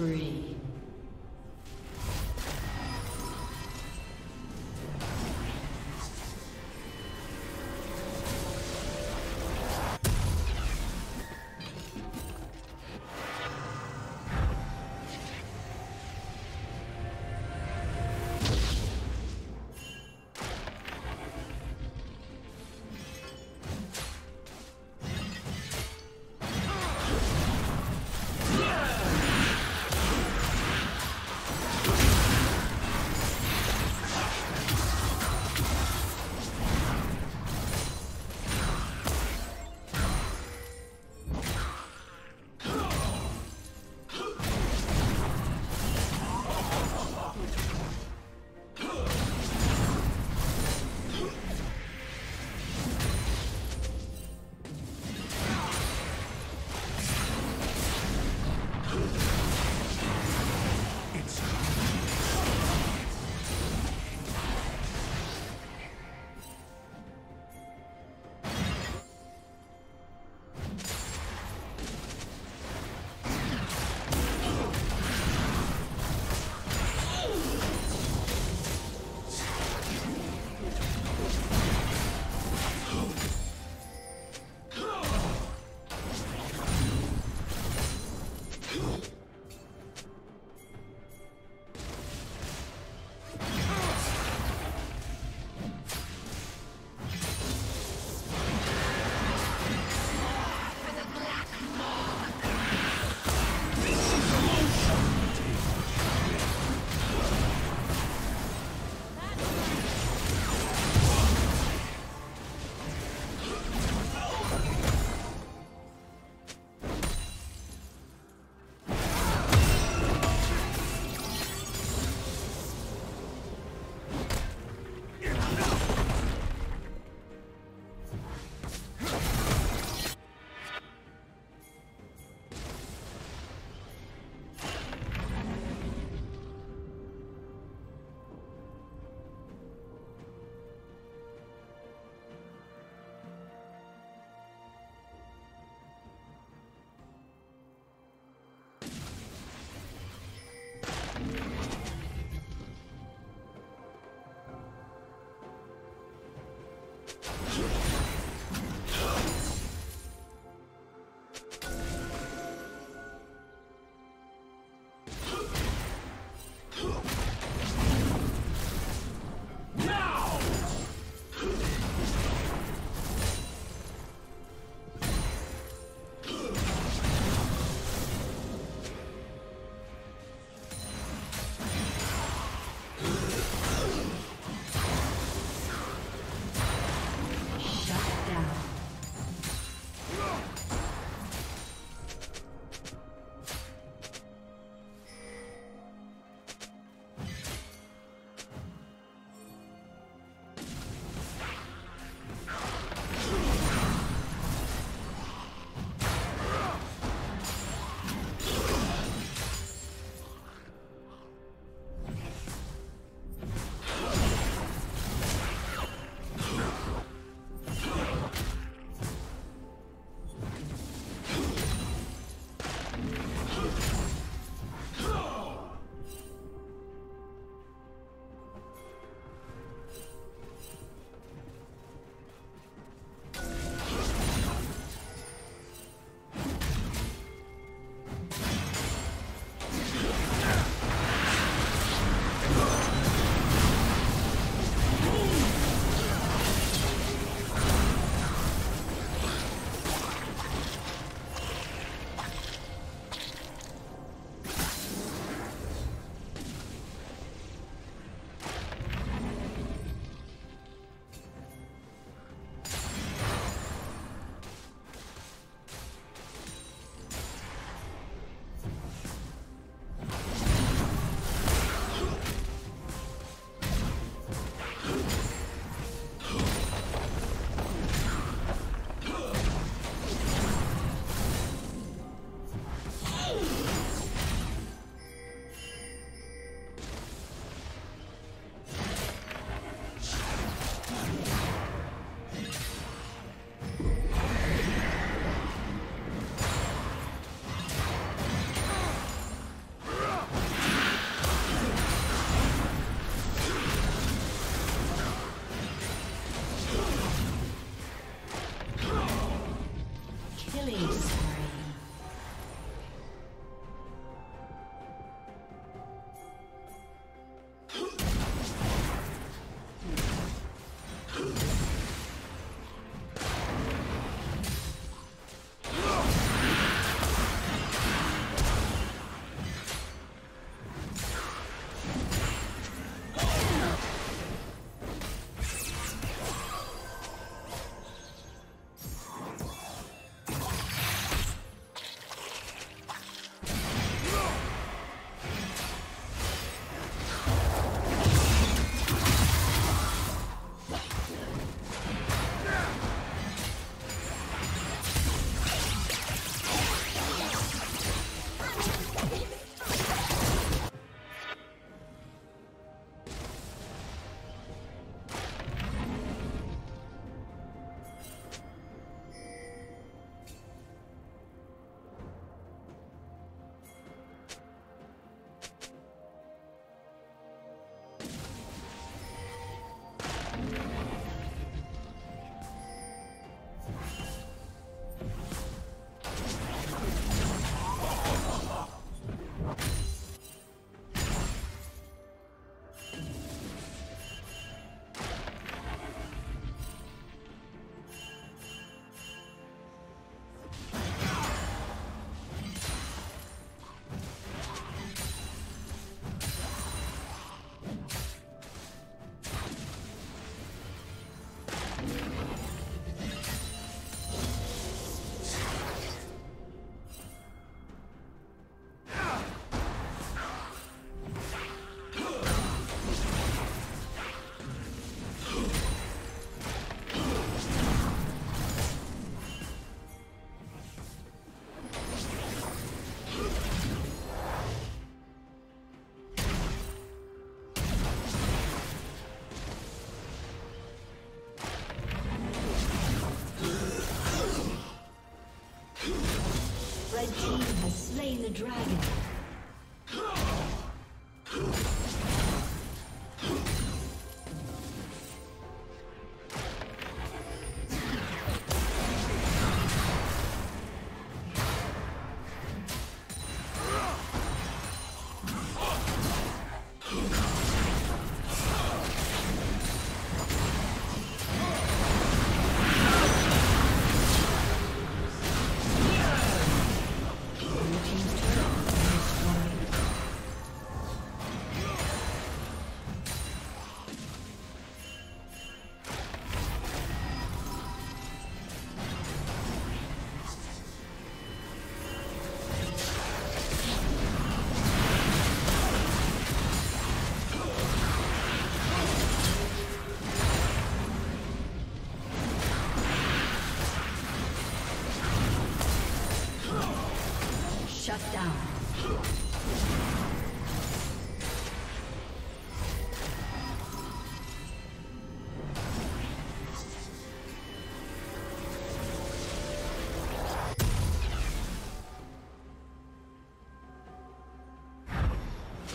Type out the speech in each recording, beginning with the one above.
spree. Killing. The dragon. Shut down.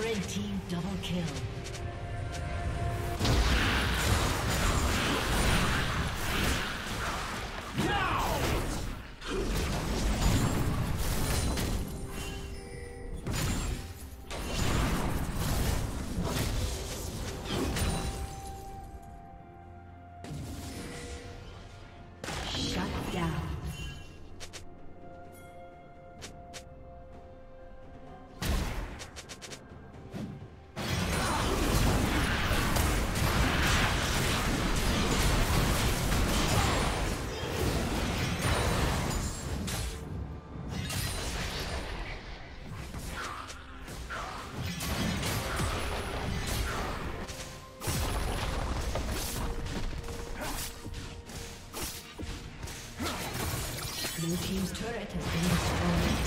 Red team double kill. Blue team's turret has been destroyed.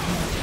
destroyed.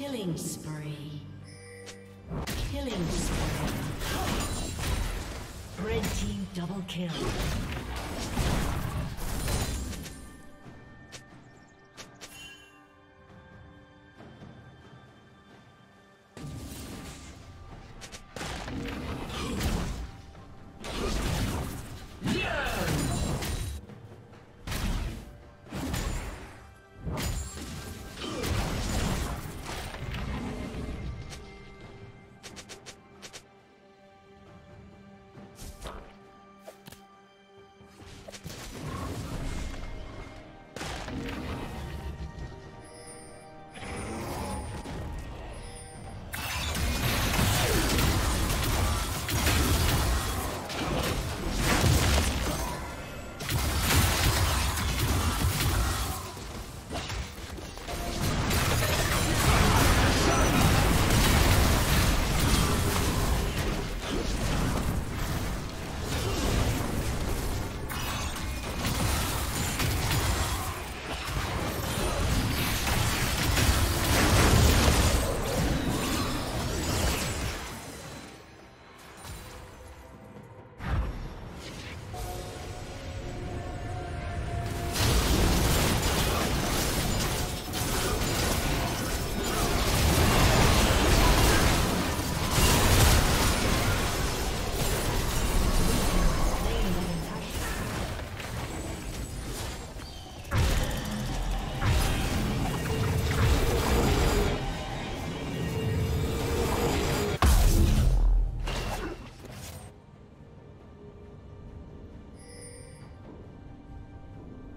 Killing spree. Killing spree. Red team double kill.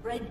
Red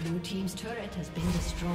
Blue team's turret has been destroyed.